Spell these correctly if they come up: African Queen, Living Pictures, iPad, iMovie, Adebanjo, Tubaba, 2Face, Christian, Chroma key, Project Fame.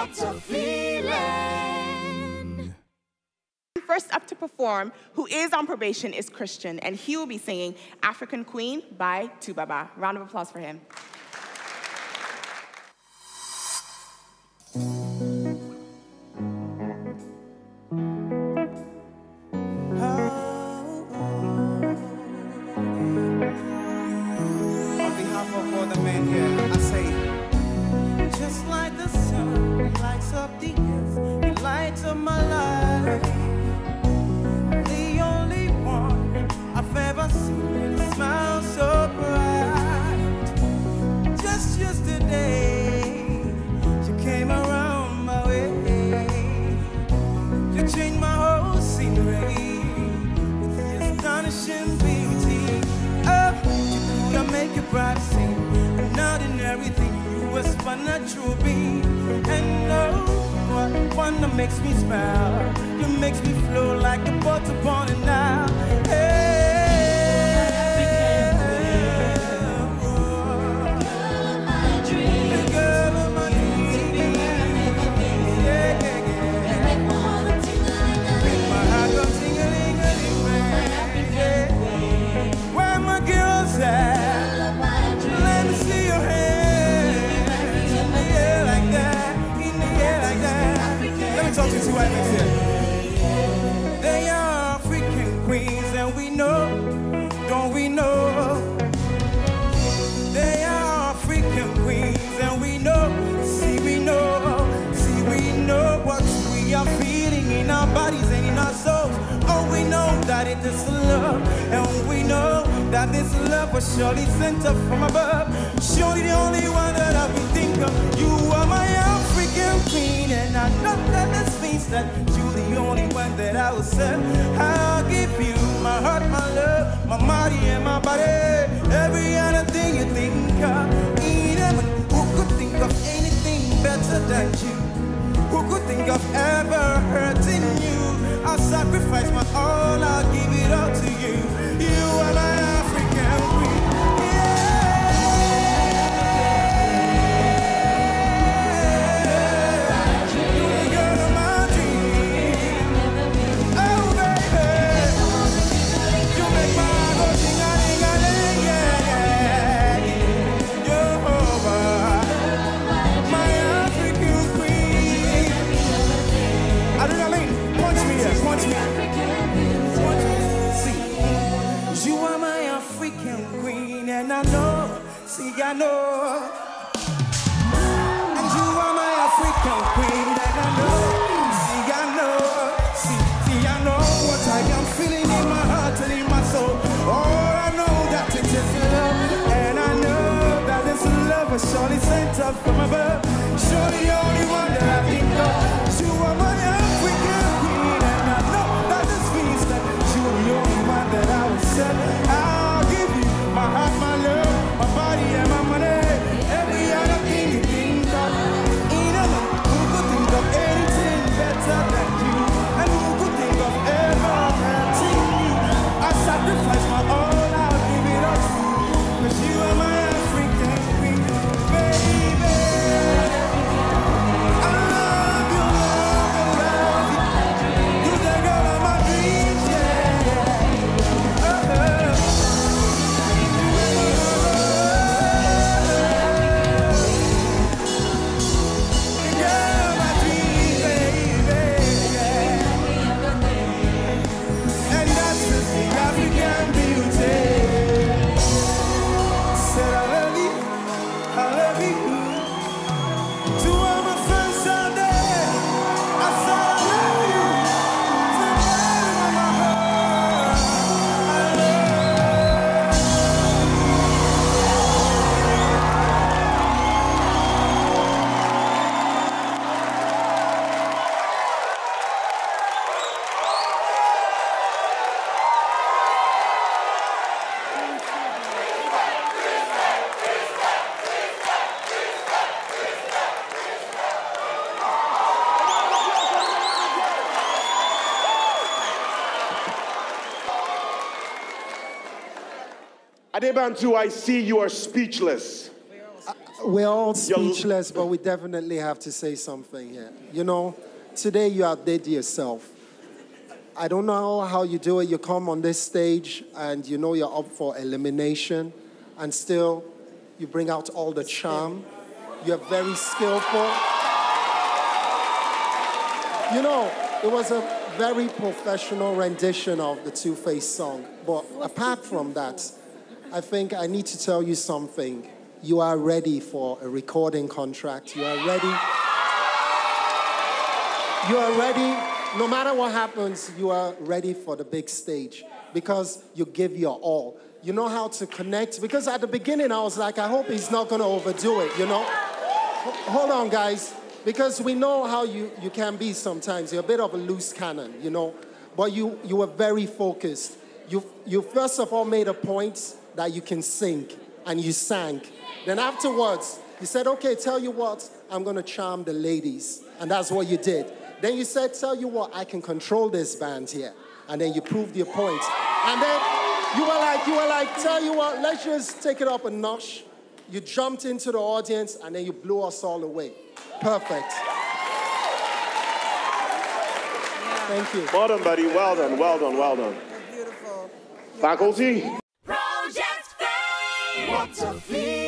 What a feeling. First up to perform, who is on probation, is Christian, and he will be singing African Queen by Tubaba. Round of applause for him. Adebanjo, I see you are speechless. We're all speechless, but we definitely have to say something here. You know, today you outdid yourself. I don't know how you do it. You come on this stage and you know you're up for elimination, and still you bring out all the charm. You're very skillful. You know, it was a very professional rendition of the 2Face song. But apart from that, I think I need to tell you something. You are ready for a recording contract. You are ready. You are ready. No matter what happens, you are ready for the big stage because you give your all. You know how to connect. Because at the beginning, I was like, I hope he's not going to overdo it, you know? Hold on, guys. Because we know how you can be sometimes. You're a bit of a loose cannon, you know? But you were very focused. You first of all made a point that you can sing, and you sang. Then afterwards, you said, okay, tell you what, I'm going to charm the ladies. And that's what you did. Then you said, tell you what, I can control this band here. And then you proved your point. And then you were like, tell you what, let's just take it up a notch. You jumped into the audience, and then you blew us all away. Perfect. Yeah. Thank you. Well done, buddy. Well done, well done, well done. Beautiful. Faculty. Project Fame. What a feeling.